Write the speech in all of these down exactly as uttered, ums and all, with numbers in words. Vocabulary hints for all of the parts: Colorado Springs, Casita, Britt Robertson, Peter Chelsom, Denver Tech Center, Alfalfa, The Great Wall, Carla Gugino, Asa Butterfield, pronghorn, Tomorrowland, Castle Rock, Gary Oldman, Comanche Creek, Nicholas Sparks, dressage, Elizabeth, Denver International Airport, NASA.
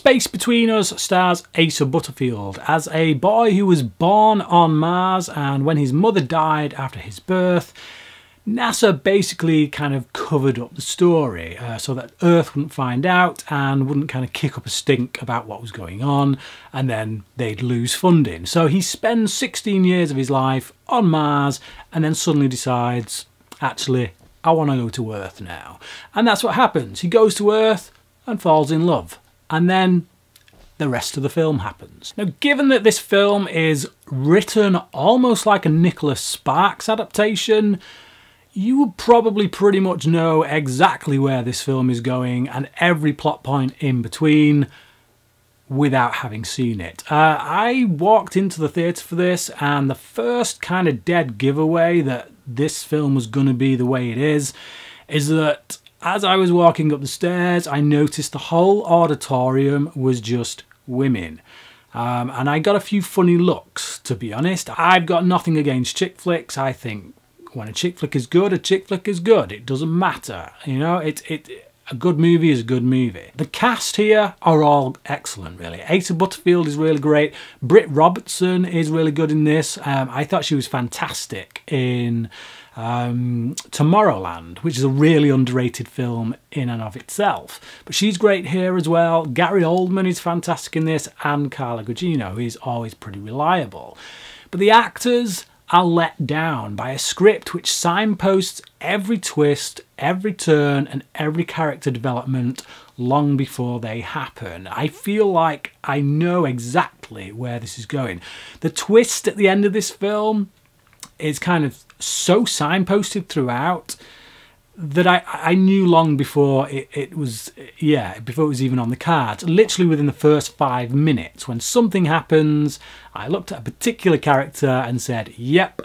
Space Between Us stars Asa Butterfield as a boy who was born on Mars, and when his mother died after his birth, NASA basically kind of covered up the story uh, so that Earth wouldn't find out and wouldn't kind of kick up a stink about what was going on, and then they'd lose funding. So he spends sixteen years of his life on Mars and then suddenly decides, actually, I want to go to Earth now. And that's what happens. He goes to Earth and falls in love. And then the rest of the film happens. Now, given that this film is written almost like a Nicholas Sparks adaptation, you would probably pretty much know exactly where this film is going and every plot point in between without having seen it. Uh, I walked into the theatre for this, and the first kind of dead giveaway that this film was going to be the way it is, is that as I was walking up the stairs, I noticed the whole auditorium was just women. Um, and I got a few funny looks, to be honest. I've got nothing against chick flicks. I think when a chick flick is good, a chick flick is good. It doesn't matter, you know. It it a good movie is a good movie. The cast here are all excellent, really. Asa Butterfield is really great. Britt Robertson is really good in this. Um, I thought she was fantastic in um, Tomorrowland, which is a really underrated film in and of itself. But she's great here as well. Gary Oldman is fantastic in this, and Carla Gugino is always pretty reliable. But the actors are let down by a script which signposts every twist, every turn, and every character development long before they happen. I feel like I know exactly where this is going. The twist at the end of this film is kind of so signposted throughout that I, I knew long before it, it was, yeah, before it was even on the cards. Literally within the first five minutes, when something happens, I looked at a particular character and said, yep,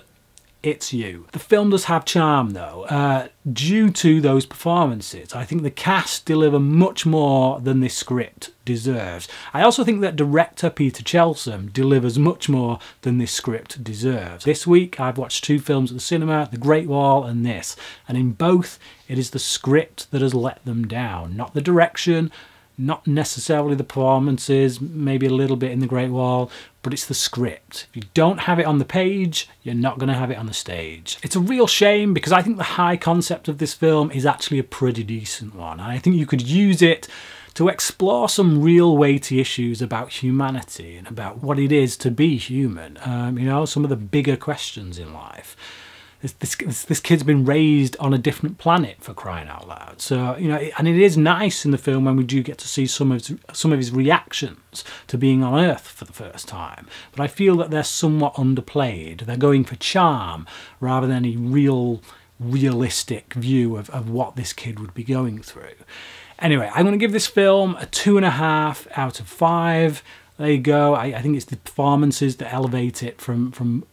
it's you. The film does have charm, though, uh, due to those performances. I think the cast deliver much more than this script deserves. I also think that director Peter Chelsom delivers much more than this script deserves. This week I've watched two films at the cinema, The Great Wall and this, and in both it is the script that has let them down, not the direction, not necessarily the performances, maybe a little bit in The Great Wall, but it's the script. If you don't have it on the page, you're not going to have it on the stage. It's a real shame, because I think the high concept of this film is actually a pretty decent one, and I think you could use it to explore some real weighty issues about humanity and about what it is to be human, um, you know, some of the bigger questions in life. This, this, this kid's been raised on a different planet, for crying out loud. So, you know, and it is nice in the film when we do get to see some of his, some of his reactions to being on Earth for the first time. But I feel that they're somewhat underplayed. They're going for charm rather than a real, realistic view of, of what this kid would be going through. Anyway, I'm going to give this film a two and a half out of five. There you go. I, I think it's the performances that elevate it from... from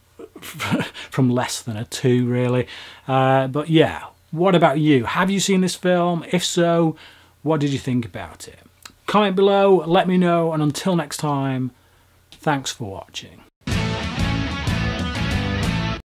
from less than a two, really. Uh, but yeah, what about you? Have you seen this film? If so, what did you think about it? Comment below, let me know, and until next time, thanks for watching.